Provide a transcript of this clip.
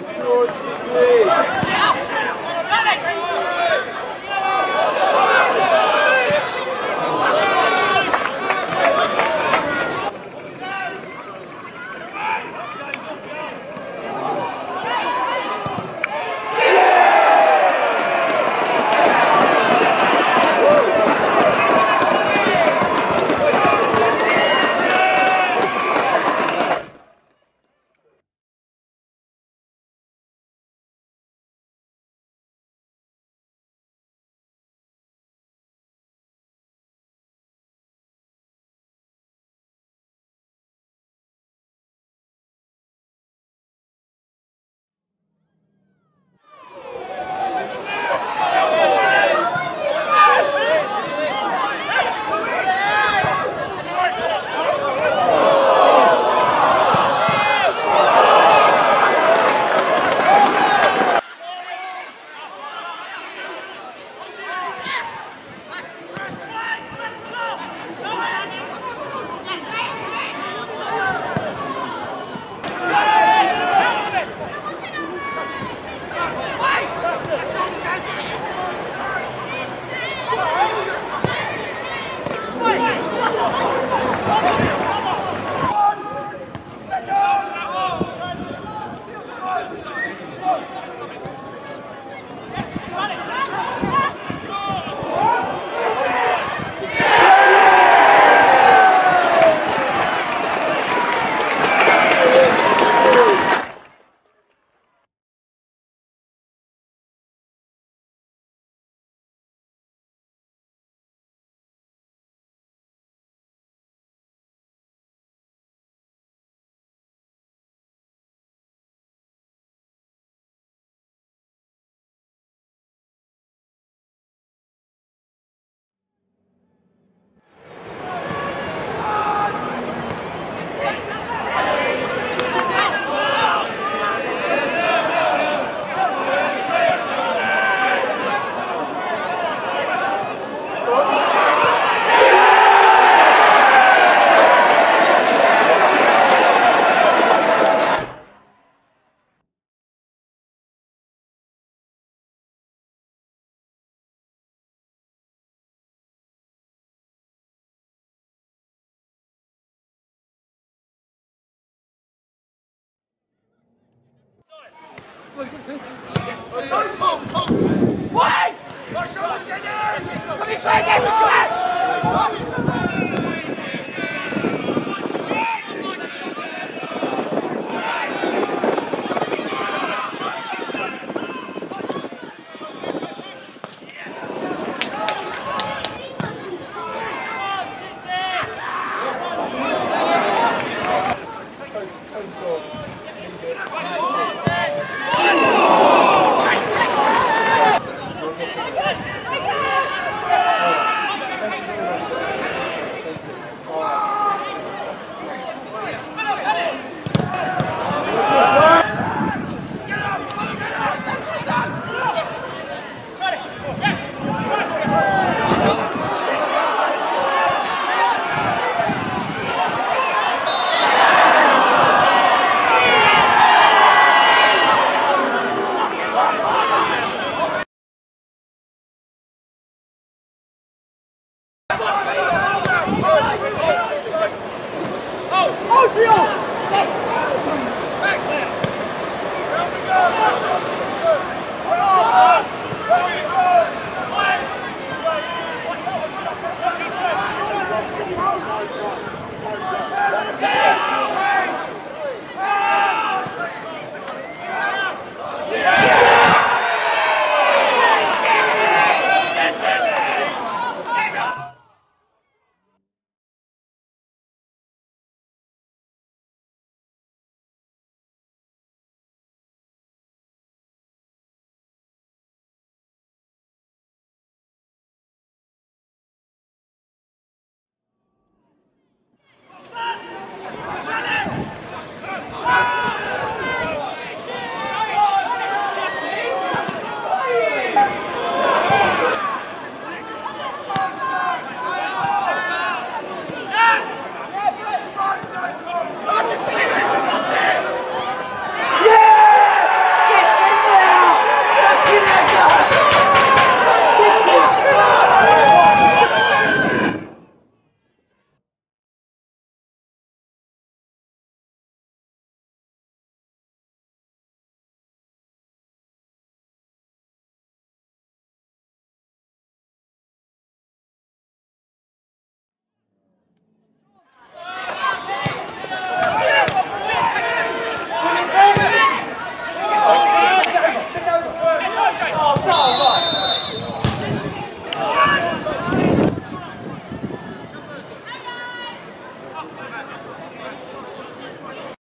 Oh, Theo! Back! Back! Back! Back!